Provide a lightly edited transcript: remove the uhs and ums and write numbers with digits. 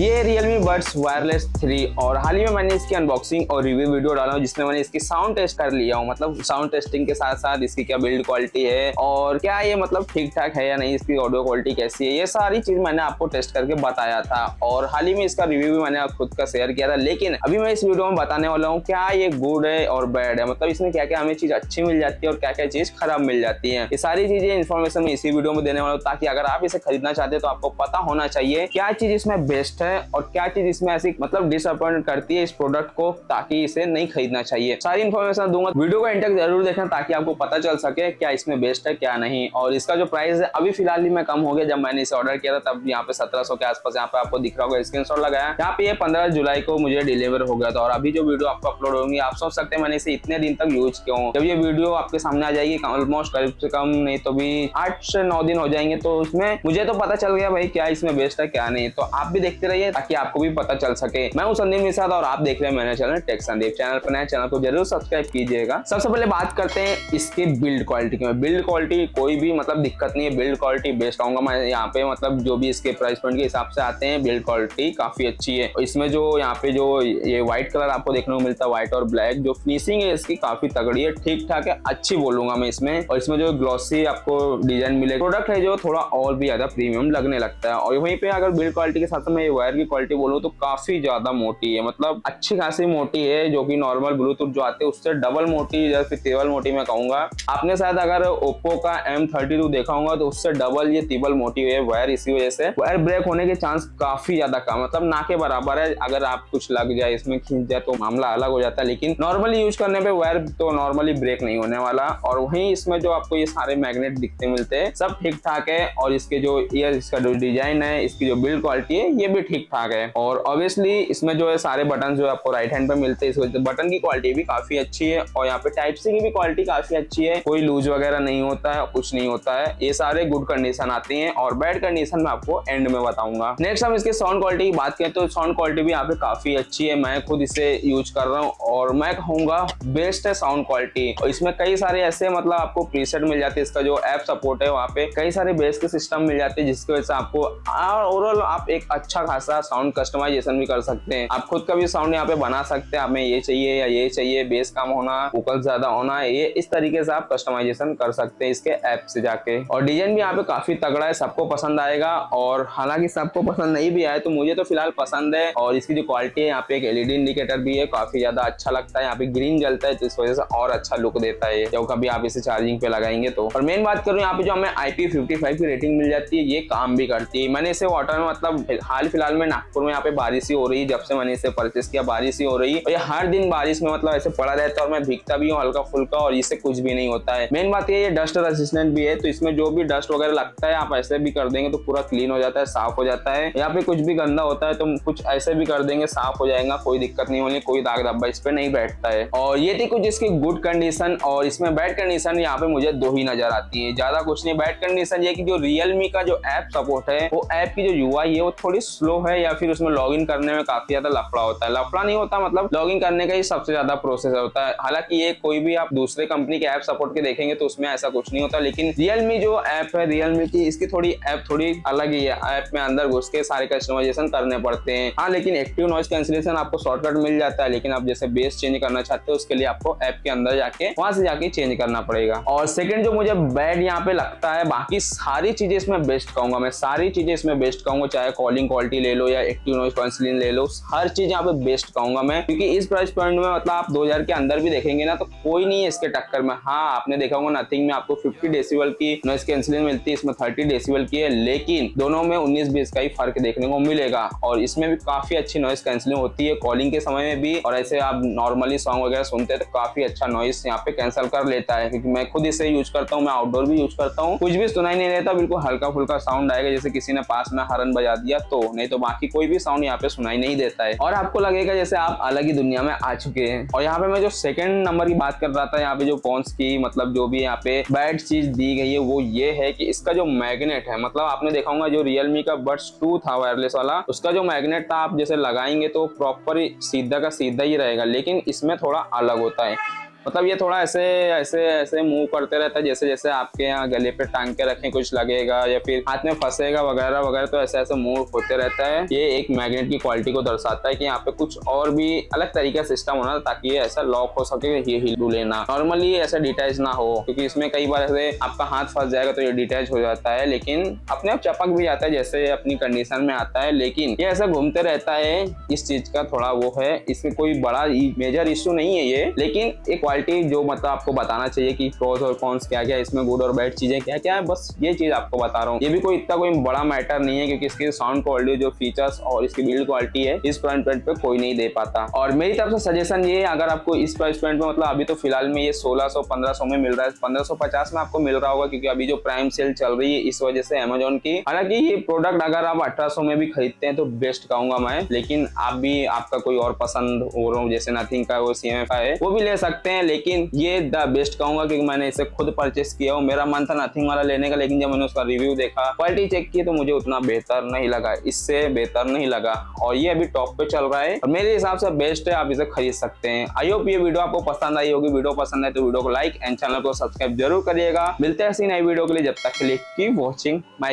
ये Realme Buds Wireless 3 और हाल ही में मैंने इसकी अनबॉक्सिंग और रिव्यू वीडियो डाला हूँ जिसमें मैंने इसकी साउंड टेस्ट कर लिया हूँ। मतलब साउंड टेस्टिंग के साथ साथ इसकी क्या बिल्ड क्वालिटी है और क्या ये मतलब ठीक ठाक है या नहीं, इसकी ऑडियो क्वालिटी कैसी है, ये सारी चीज मैंने आपको टेस्ट करके बताया था और हाल ही में इसका रिव्यू भी मैंने खुद का शेयर किया था। लेकिन अभी मैं इस वीडियो में बताने वाला हूँ क्या ये गुड है और बैड है, मतलब इसमें क्या क्या हमें चीज अच्छी मिल जाती है और क्या क्या चीज खराब मिल जाती है। ये सारी चीजें इन्फॉर्मेशन मैं इसी वीडियो में देने वाला हूँ ताकि अगर आप इसे खरीदना चाहते हैं तो आपको पता होना चाहिए क्या चीज इसमें बेस्ट है और क्या चीज इसमें ऐसी मतलब डिसअपॉइंट करती है इस प्रोडक्ट को, ताकि इसे नहीं खरीदना चाहिए। सारी इन्फॉर्मेशन दूंगा, वीडियो का एंड तक जरूर देखना ताकि आपको पता चल सके क्या इसमें बेस्ट है क्या नहीं। और इसका जो प्राइस है अभी फिलहाल ही में कम हो गया, जब मैंने इसे ऑर्डर किया था तब यहाँ पे 1700 के आसपास यहाँ पे आपको दिख रहा होगा, स्क्रीनशॉट लगाया, यहाँ पे 15 जुलाई को मुझे डिलीवर हो गया था। और अभी जो वीडियो आपको अपलोड होगी आप सोच सकते हैं मैंने इसे इतने दिन तक यूज किया हूँ। जब ये वीडियो आपके सामने आ जाएगी ऑलमोस्ट करीब से कम नहीं तो भी 8 से 9 दिन हो जाएंगे, तो उसमें मुझे तो पता चल गया भाई क्या इसमें बेस्ट है क्या नहीं। तो आप भी देखते रहिए ताकि आपको भी पता चल सके। मैं हूं संदीप के साथ और आप देख रहे हैं मेरा चैनल टेक संदीप। चैनल पर नया, चैनल को जरूर सब्सक्राइब कीजिएगा। सबसे पहले बात करते हैं इसके बिल्ड क्वालिटी की। बिल्ड क्वालिटी कोई भी मतलब दिक्कत नहीं है, बिल्ड क्वालिटी बेस्ट आऊंगा मैं यहाँ पे, मतलब जो भी इसके प्राइस पॉइंट के हिसाब से आते हैं बिल्ड क्वालिटी काफी अच्छी है। इसमें जो यहाँ पे जो ये व्हाइट कलर आपको देखने को मिलता है, व्हाइट और ब्लैक, जो फिनिशिंग है इसकी काफी तगड़ी है, ठीक ठाक है, अच्छी बोलूंगा मैं इसमें। और इसमें जो ग्लॉसी आपको डिजाइन मिले, प्रोडक्ट है जो थोड़ा और भी ज्यादा प्रीमियम लगने लगता है। और वहीं पे अगर बिल्ड क्वालिटी के साथ में की क्वालिटी बोलूं तो काफी ज्यादा मोटी है, मतलब अच्छी खासी मोटी है, जो कि नॉर्मल ब्लूटूथ जो आते हैं उससे डबल मोटी या फिर तिबल मोटी मैं कहूंगा। आपने शायद अगर ओप्पो का M32 देखा होगा तो उससे डबल ये तिबल मोटी है वायर, इसी वजह से वायर ब्रेक होने के चांस काफी ज्यादा कम, मतलब ना के बराबर है। अगर आप कुछ लग जाए इसमें, खींच जाए तो मामला अलग हो जाता है, लेकिन नॉर्मली यूज करने पे वायर तो नॉर्मली ब्रेक नहीं होने वाला। और वहीं इसमें जो आपको ये सारे मैग्नेट दिखते मिलते हैं सब ठीक ठाक है, और इसके जो ईयर इसका जो डिजाइन है, इसकी जो बिल्ड क्वालिटी है, ये भी ठीक ठाक है। और ऑब्वियसली इसमें जो है सारे बटन जो है आपको राइट हैंड पे मिलते हैं, इस वजह से बटन की क्वालिटी भी काफी अच्छी है। और यहाँ पे टाइप सी की भी क्वालिटी काफी अच्छी है, कोई लूज वगैरह नहीं होता है, कुछ नहीं होता है। ये सारे गुड कंडीशन आते हैं और बैड कंडीशन मैं आपको एंड में बताऊंगा। नेक्स्ट हम इसके साउंड क्वालिटी की बात करें तो साउंड क्वालिटी भी यहाँ पे काफी अच्छी है, मैं खुद इसे यूज कर रहा हूँ और मैं कहूंगा बेस्ट है साउंड क्वालिटी। और इसमें कई सारे ऐसे मतलब आपको प्रीसेट मिल जाते हैं, इसका जो ऐप सपोर्ट है वहाँ पे कई सारे बेस के सिस्टम मिल जाते हैं, जिसकी वजह से आपको ओवरऑल आप एक अच्छा साउंड कस्टमाइजेशन भी कर सकते हैं। आप खुद का भी साउंड यहाँ पे बना सकते हैं, हमें ये चाहिए या ये चाहिए, बेस कम होना, वोकल ज्यादा होना, ये इस तरीके से आप कस्टमाइजेशन कर सकते हैं इसके ऐप से जाके। और डिजाइन भी यहाँ पे काफी तगड़ा है, सबको पसंद आएगा। और हालांकि सबको पसंद नहीं भी आया तो मुझे तो फिलहाल पसंद है। और इसकी जो क्वालिटी है, यहाँ पे एक एलईडी इंडिकेटर भी है, काफी ज्यादा अच्छा लगता है, यहाँ पे ग्रीन जलता है तो इस वजह से और अच्छा लुक देता है जब कभी आप इसे चार्जिंग पे लगाएंगे तो। और मेन बात करूँ यहाँ पे जो हमें IP55 की रेटिंग मिल जाती है, ये काम भी करती है। मैंने इसे वाटर में मतलब हाल फिलहाल में नागपुर में यहाँ पे बारिश ही हो रही है, जब से मैंने इसे परचेस किया बारिश ही हो रही है, और ये हर दिन बारिश में मतलब ऐसे पड़ा रहता है और मैं भीगता भी हूँ हल्का फुल्का और इससे कुछ भी नहीं होता है। मेन बात ये डस्ट रेजिस्टेंट भी है, तो इसमें जो भी डस्ट वगैरह लगता है आप ऐसे भी कर देंगे तो पूरा क्लीन हो जाता है, साफ हो जाता है। यहाँ पे कुछ भी गंदा होता है तो कुछ ऐसे भी कर देंगे, साफ हो जाएगा, कोई दिक्कत नहीं होनी, कोई दाग धब्बा इस पे नहीं बैठता है। और ये थी कुछ इसकी गुड कंडीशन। और इसमें बैड कंडीशन यहाँ पे मुझे दो ही नजर आती है, ज्यादा कुछ नहीं। बैड कंडीशन ये कि जो रियलमी का जो ऐप सपोर्ट है, वो ऐप की जो यूआई है वो थोड़ी स्लो है, या फिर उसमें लॉगिन करने में काफी ज्यादा लफड़ा होता है। लफड़ा नहीं होता, मतलब लॉगिन करने का ही सबसे ज्यादा प्रोसेस होता है। हालांकि ये कोई भी आप दूसरे कंपनी के ऐप सपोर्ट के देखेंगे तो उसमें ऐसा कुछ नहीं होता, लेकिन रियलमी जो ऐप है रियलमी की, इसकी थोड़ी ऐप थोड़ी अलग ही है, ऐप में अंदर घुस के सारे कस्टमाइजेशन करने पड़ते हैं। हाँ, लेकिन एक्टिव नॉइज कैंसिलेशन आपको शॉर्टकट मिल जाता है, लेकिन आप जैसे बेस चेंज करना चाहते हो उसके लिए आपको ऐप के अंदर जाके वहां से जाके चेंज करना पड़ेगा। और सेकेंड जो मुझे बैड यहाँ पे लगता है, बाकी सारी चीजें इसमें बेस्ट कहूंगा मैं, सारी चीजें इसमें बेस्ट कहूंगा, चाहे कॉलिंग क्वालिटी ले लो या एक्टिव नॉइज कैंसिलिंग ले लो, हर चीज यहाँ पे बेस्ट कहूंगा मैं। क्योंकि इस प्राइस पॉइंट में मतलब आप 2000 के अंदर भी देखेंगे ना तो कोई नहीं है इसके टक्कर में। हाँ, आपने देखा होगा नथिंग में आपको 50 डेसिबल की नॉइज कैंसिलिंग मिलती है, इसमें 30 डेसिबल की है, लेकिन दोनों में 19-20 का ही फर्क देखने को मिलेगा। और इसमें भी काफी अच्छी नॉइज कैंसिलिंग होती है कॉलिंग के समय में भी, और ऐसे आप नॉर्मली सॉन्ग वगैरह सुनते हैं तो काफी अच्छा नॉइज यहाँ पे कैंसिल कर लेता है। क्योंकि मैं खुद इसे यूज करता हूँ, मैं आउटडोर भी यूज करता हूँ, कुछ भी सुनाई नहीं रहता, बिल्कुल हल्का फुल्का साउंड आएगा, जैसे किसी ने पास में हॉर्न बजा दिया तो, नहीं तो बाकी कोई भी साउंड यहाँ पे सुनाई नहीं देता है और आपको लगेगा जैसे आप अलग ही दुनिया में आ चुके हैं। और यहाँ पे मैं जो सेकंड नंबर की बात कर रहा था, यहाँ पे जो फोन्स की मतलब जो भी यहाँ पे बैड चीज दी गई है वो ये है कि इसका जो मैग्नेट है, मतलब आपने देखा होगा जो रियलमी का बड्स 2 था वायरलेस वाला, उसका जो मैग्नेट था आप जैसे लगाएंगे तो प्रॉपर सीधा का सीधा ही रहेगा, लेकिन इसमें थोड़ा अलग होता है। मतलब ये थोड़ा ऐसे ऐसे ऐसे मूव करते रहता है, जैसे जैसे आपके यहाँ गले पे टांग के रखें कुछ लगेगा या फिर हाथ में फंसेगा वगैरह वगैरह, तो ऐसे ऐसे मूव होते रहता है। ये एक मैग्नेट की क्वालिटी को दर्शाता है कि यहाँ पे कुछ और भी अलग तरीका सिस्टम होना ताकि ये ऐसा लॉक हो सके, ये हिले ना, नॉर्मली ऐसा डिटैच ना हो, क्योंकि इसमें कई बार ऐसे आपका हाथ फंस जाएगा तो ये डिटैच हो जाता है, लेकिन अपने आप चपक भी जाता है जैसे अपनी कंडीशन में आता है, लेकिन ये ऐसा घूमते रहता है। इस चीज का थोड़ा वो है, इसमें कोई बड़ा मेजर इश्यू नहीं है ये, लेकिन एक क्वालिटी जो मतलब आपको बताना चाहिए कि प्रोज और कॉन्स क्या क्या, इसमें गुड और बैड चीजें क्या क्या है, बस ये चीज आपको बता रहा हूँ। ये भी कोई इतना कोई बड़ा मैटर नहीं है, क्योंकि इसकी साउंड क्वालिटी जो फीचर्स और इसकी बिल्ड क्वालिटी है इस प्राइस पॉइंट पे कोई नहीं दे पाता। और मेरी तरफ से सजेशन ये है, अगर आपको इस प्राइस पॉइंट में मतलब अभी तो फिलहाल में ये 1600-1500 में मिल रहा है, 1550 में आपको मिल रहा होगा क्योंकि अभी जो प्राइम सेल चल रही है इस वजह से अमेजोन की। हालांकि ये प्रोडक्ट अगर आप 1800 में भी खरीदते हैं तो बेस्ट कहूंगा मैं, लेकिन आप भी आपका कोई और पसंद हो रहा हूँ जैसे नथिंग का वो CMF का है वो भी ले सकते हैं, लेकिन ये द बेस्ट कहूंगा क्योंकि मैंने इसे खुद परचेस किया हूँ। मेरा मन था नथिंग वाला लेने का, लेकिन जब मैंने उसका रिव्यू देखा, क्वालिटी चेक की, तो मुझे उतना बेहतर नहीं लगा, इससे बेहतर नहीं लगा, और ये अभी टॉप पे चल रहा है और मेरे हिसाब से बेस्ट है, आप इसे खरीद सकते हैं। आई होप ये वीडियो आपको पसंद आई होगी, वीडियो पसंद आए तो वीडियो को लाइक एंड चैनल को सब्सक्राइब जरूर करिएगा। मिलते हैं ऐसी नई वीडियो के लिए, जब तक के लिए कीप वॉचिंग माय।